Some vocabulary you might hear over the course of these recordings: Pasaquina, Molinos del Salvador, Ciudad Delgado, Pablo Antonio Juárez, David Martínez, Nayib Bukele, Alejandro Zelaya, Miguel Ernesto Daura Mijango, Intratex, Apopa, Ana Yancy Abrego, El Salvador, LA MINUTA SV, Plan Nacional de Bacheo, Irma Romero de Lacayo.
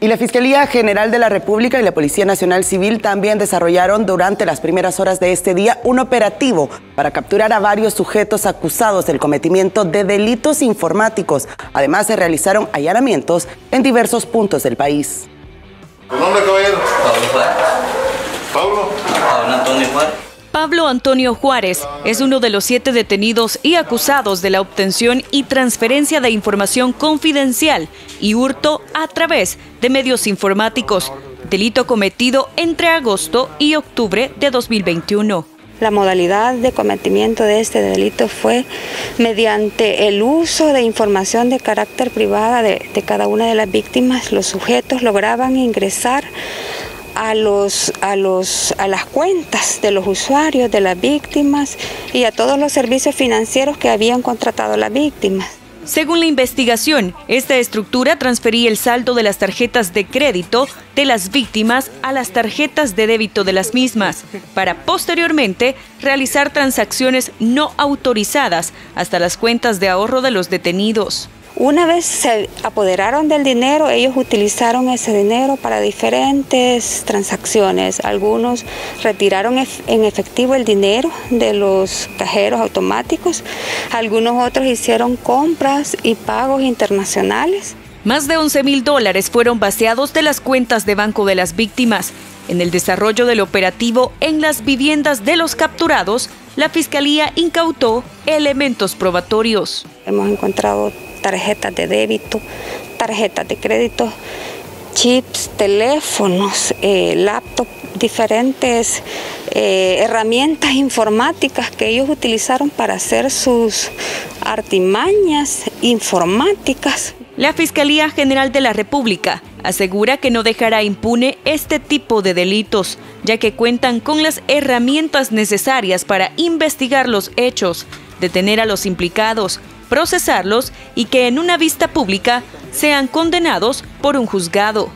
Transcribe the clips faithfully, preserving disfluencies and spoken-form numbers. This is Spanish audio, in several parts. Y la Fiscalía General de la República y la Policía Nacional Civil también desarrollaron durante las primeras horas de este día un operativo para capturar a varios sujetos acusados del cometimiento de delitos informáticos. Además, se realizaron allanamientos en diversos puntos del país. ¿Tu nombre, caballero? Pablo Juárez. ¿Pablo? Pablo Antonio Juárez. Pablo Antonio Juárez es uno de los siete detenidos y acusados de la obtención y transferencia de información confidencial y hurto a través de medios informáticos, delito cometido entre agosto y octubre de dos mil veintiuno. La modalidad de cometimiento de este delito fue mediante el uso de información de carácter privada de, de cada una de las víctimas. Los sujetos lograban ingresar A, los, a, los, a las cuentas de los usuarios, de las víctimas y a todos los servicios financieros que habían contratado las víctimas. Según la investigación, esta estructura transfería el saldo de las tarjetas de crédito de las víctimas a las tarjetas de débito de las mismas, para posteriormente realizar transacciones no autorizadas hasta las cuentas de ahorro de los detenidos. Una vez se apoderaron del dinero, ellos utilizaron ese dinero para diferentes transacciones. Algunos retiraron en efectivo el dinero de los cajeros automáticos. Algunos otros hicieron compras y pagos internacionales. Más de once mil dólares fueron vaciados de las cuentas de banco de las víctimas. En el desarrollo del operativo en las viviendas de los capturados, la Fiscalía incautó elementos probatorios. Hemos encontrado tarjetas de débito, tarjetas de crédito, chips, teléfonos, eh, laptops, diferentes eh, herramientas informáticas que ellos utilizaron para hacer sus artimañas informáticas. La Fiscalía General de la República asegura que no dejará impune este tipo de delitos, ya que cuentan con las herramientas necesarias para investigar los hechos, detener a los implicados, procesarlos y que en una vista pública sean condenados por un juzgado.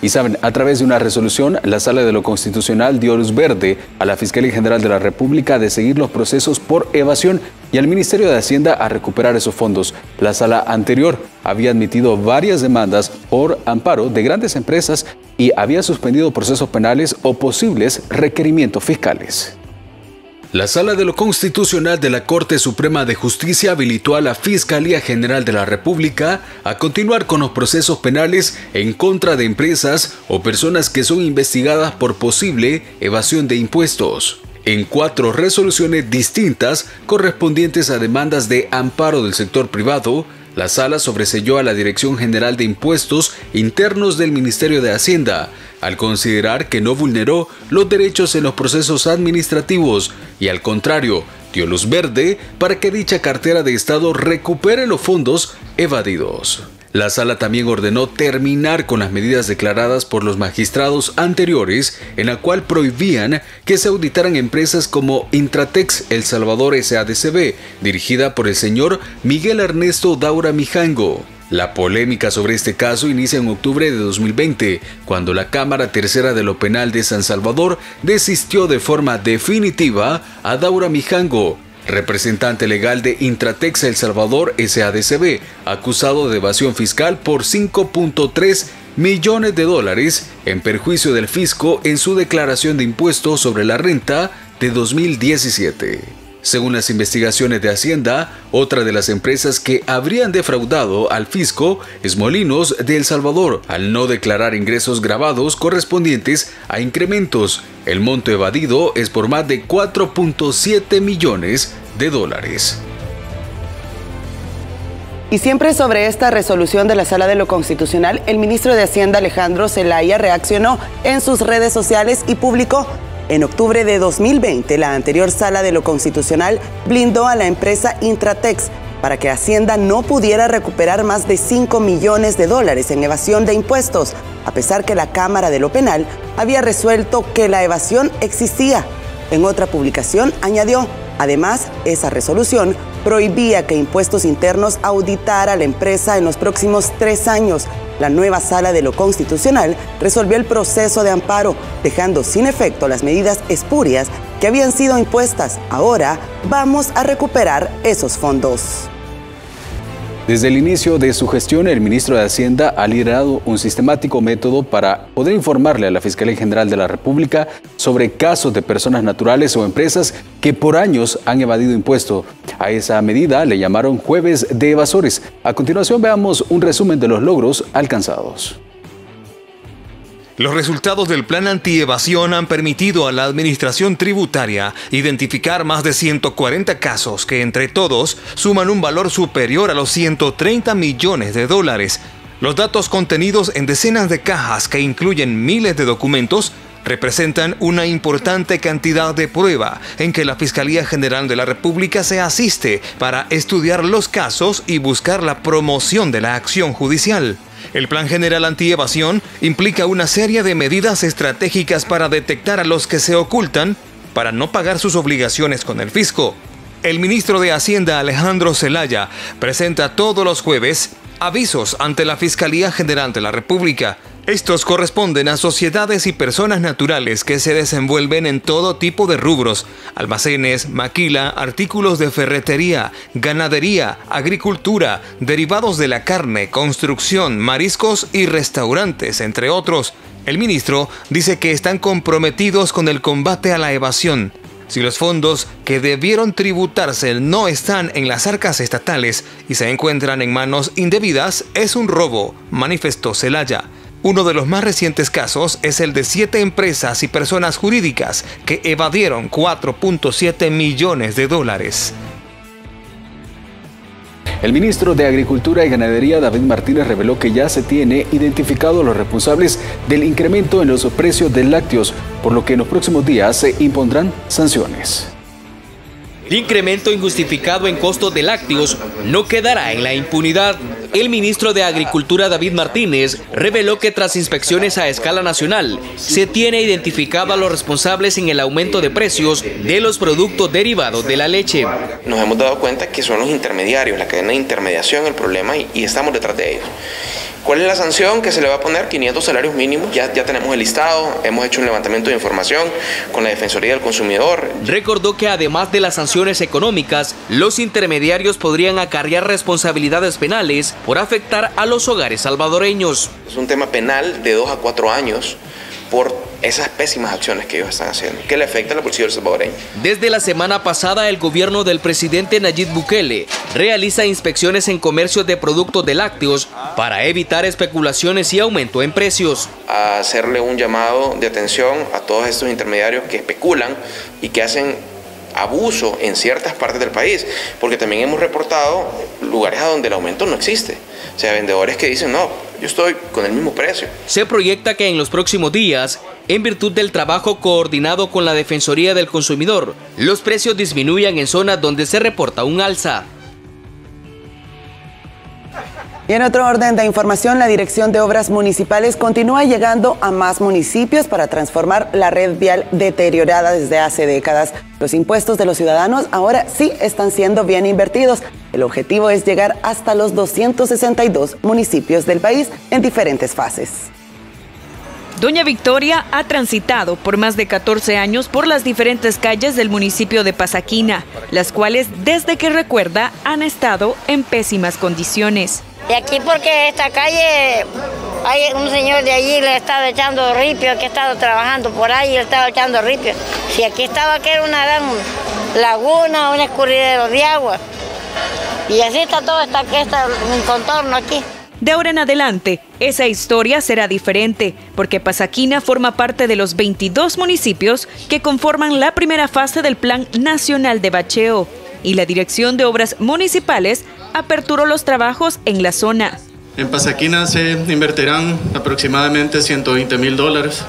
Y saben, a través de una resolución, la Sala de lo Constitucional dio luz verde a la Fiscalía General de la República de seguir los procesos por evasión y al Ministerio de Hacienda a recuperar esos fondos. La sala anterior había admitido varias demandas por amparo de grandes empresas y había suspendido procesos penales o posibles requerimientos fiscales. La Sala de lo Constitucional de la Corte Suprema de Justicia habilitó a la Fiscalía General de la República a continuar con los procesos penales en contra de empresas o personas que son investigadas por posible evasión de impuestos, en cuatro resoluciones distintas correspondientes a demandas de amparo del sector privado. La sala sobreseyó a la Dirección General de Impuestos Internos del Ministerio de Hacienda, al considerar que no vulneró los derechos en los procesos administrativos y, al contrario, dio luz verde para que dicha cartera de Estado recupere los fondos evadidos. La sala también ordenó terminar con las medidas declaradas por los magistrados anteriores, en la cual prohibían que se auditaran empresas como Intratex El Salvador S A de C V, dirigida por el señor Miguel Ernesto Daura Mijango. La polémica sobre este caso inicia en octubre de dos mil veinte, cuando la Cámara Tercera de lo Penal de San Salvador desistió de forma definitiva a Daura Mijango, representante legal de Intratex El Salvador S A de C V, acusado de evasión fiscal por cinco punto tres millones de dólares en perjuicio del fisco en su declaración de impuestos sobre la renta de dos mil diecisiete. Según las investigaciones de Hacienda, otra de las empresas que habrían defraudado al fisco es Molinos del Salvador, al no declarar ingresos gravados correspondientes a incrementos. El monto evadido es por más de cuatro punto siete millones de dólares. Y siempre sobre esta resolución de la Sala de lo Constitucional, el ministro de Hacienda Alejandro Zelaya reaccionó en sus redes sociales y publicó: en octubre de dos mil veinte, la anterior Sala de lo Constitucional blindó a la empresa Intratex para que Hacienda no pudiera recuperar más de cinco millones de dólares en evasión de impuestos, a pesar que la Cámara de lo Penal había resuelto que la evasión existía. En otra publicación añadió: además, esa resolución prohibía que Impuestos Internos auditara a la empresa en los próximos tres años. La nueva Sala de lo Constitucional resolvió el proceso de amparo, dejando sin efecto las medidas espurias que habían sido impuestas. Ahora vamos a recuperar esos fondos. Desde el inicio de su gestión, el ministro de Hacienda ha liderado un sistemático método para poder informarle a la Fiscalía General de la República sobre casos de personas naturales o empresas que por años han evadido impuestos. A esa medida le llamaron Jueves de Evasores. A continuación veamos un resumen de los logros alcanzados. Los resultados del plan antievasión han permitido a la Administración Tributaria identificar más de ciento cuarenta casos que entre todos suman un valor superior a los ciento treinta millones de dólares. Los datos contenidos en decenas de cajas que incluyen miles de documentos representan una importante cantidad de prueba en que la Fiscalía General de la República se asiste para estudiar los casos y buscar la promoción de la acción judicial. El Plan General Antievasión implica una serie de medidas estratégicas para detectar a los que se ocultan para no pagar sus obligaciones con el fisco. El ministro de Hacienda, Alejandro Zelaya, presenta todos los jueves avisos ante la Fiscalía General de la República. Estos corresponden a sociedades y personas naturales que se desenvuelven en todo tipo de rubros: almacenes, maquila, artículos de ferretería, ganadería, agricultura, derivados de la carne, construcción, mariscos y restaurantes, entre otros. El ministro dice que están comprometidos con el combate a la evasión. Si los fondos que debieron tributarse no están en las arcas estatales y se encuentran en manos indebidas, es un robo, manifestó Zelaya. Uno de los más recientes casos es el de siete empresas y personas jurídicas que evadieron cuatro punto siete millones de dólares. El ministro de Agricultura y Ganadería, David Martínez, reveló que ya se tiene identificado a los responsables del incremento en los precios de lácteos, por lo que en los próximos días se impondrán sanciones. El incremento injustificado en costos de lácteos no quedará en la impunidad. El ministro de Agricultura, David Martínez, reveló que tras inspecciones a escala nacional, se tiene identificado a los responsables en el aumento de precios de los productos derivados de la leche. Nos hemos dado cuenta que son los intermediarios, la cadena de intermediación, el problema, y, y estamos detrás de ellos. ¿Cuál es la sanción que se le va a poner? quinientos salarios mínimos. Ya, ya tenemos el listado, hemos hecho un levantamiento de información con la Defensoría del Consumidor. Recordó que además de las sanciones económicas, los intermediarios podrían acarrear responsabilidades penales por afectar a los hogares salvadoreños. Es un tema penal de dos a cuatro años por esas pésimas acciones que ellos están haciendo, que le afecta a la policía del salvadoreño. Desde la semana pasada, el gobierno del presidente Nayib Bukele realiza inspecciones en comercios de productos de lácteos para evitar especulaciones y aumento en precios. A hacerle un llamado de atención a todos estos intermediarios que especulan y que hacen abuso en ciertas partes del país, porque también hemos reportado lugares a donde el aumento no existe. O sea, vendedores que dicen, no, yo estoy con el mismo precio. Se proyecta que en los próximos días, en virtud del trabajo coordinado con la Defensoría del Consumidor, los precios disminuyan en zonas donde se reporta un alza. Y en otro orden de información, la Dirección de Obras Municipales continúa llegando a más municipios para transformar la red vial deteriorada desde hace décadas. Los impuestos de los ciudadanos ahora sí están siendo bien invertidos. El objetivo es llegar hasta los doscientos sesenta y dos municipios del país en diferentes fases. Doña Victoria ha transitado por más de catorce años por las diferentes calles del municipio de Pasaquina, las cuales desde que recuerda han estado en pésimas condiciones. Y aquí porque esta calle, hay un señor de allí le ha estado echando ripio, que ha estado trabajando por ahí, le ha estado echando ripio. Si aquí estaba que era una gran laguna, un escurridero de agua. Y así está todo este contorno aquí. De ahora en adelante, esa historia será diferente, porque Pasaquina forma parte de los veintidós municipios que conforman la primera fase del Plan Nacional de Bacheo. Y la Dirección de Obras Municipales aperturó los trabajos en la zona. En Pasaquina se invertirán aproximadamente ciento veinte mil dólares,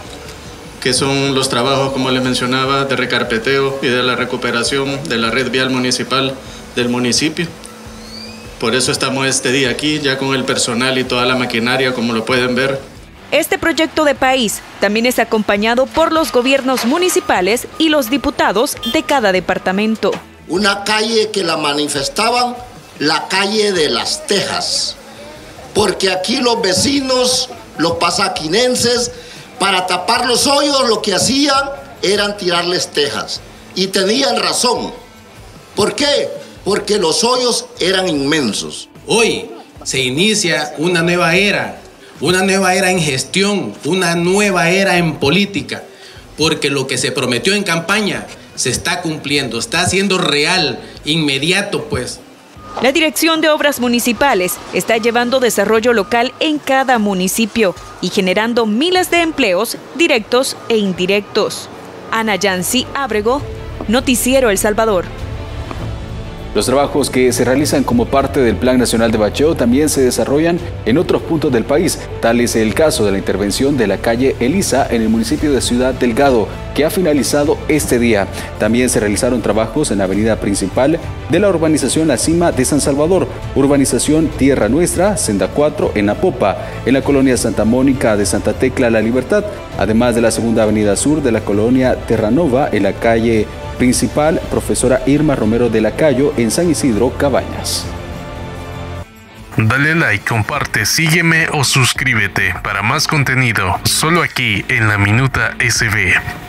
que son los trabajos, como les mencionaba, de recarpeteo y de la recuperación de la red vial municipal del municipio. Por eso estamos este día aquí, ya con el personal y toda la maquinaria, como lo pueden ver. Este proyecto de país también es acompañado por los gobiernos municipales y los diputados de cada departamento. Una calle que la manifestaban, la calle de las Tejas, porque aquí los vecinos, los pasaquinenses, para tapar los hoyos lo que hacían eran tirarles tejas. Y tenían razón. ¿Por qué? Porque los hoyos eran inmensos. Hoy se inicia una nueva era, una nueva era en gestión, una nueva era en política, porque lo que se prometió en campaña se está cumpliendo, está siendo real, inmediato pues. La Dirección de Obras Municipales está llevando desarrollo local en cada municipio y generando miles de empleos directos e indirectos. Ana Yancy Abrego, Noticiero El Salvador. Los trabajos que se realizan como parte del Plan Nacional de Bacheo también se desarrollan en otros puntos del país. Tal es el caso de la intervención de la calle Elisa en el municipio de Ciudad Delgado, que ha finalizado este día. También se realizaron trabajos en la avenida principal de la urbanización La Cima de San Salvador, urbanización Tierra Nuestra, Senda cuatro en Apopa, en la colonia Santa Mónica de Santa Tecla La Libertad, además de la segunda avenida sur de la colonia Terranova en la calle principal Profesora Irma Romero de Lacayo en San Isidro, Cabañas. Dale like, comparte, sígueme o suscríbete para más contenido, solo aquí en La Minuta ese ve.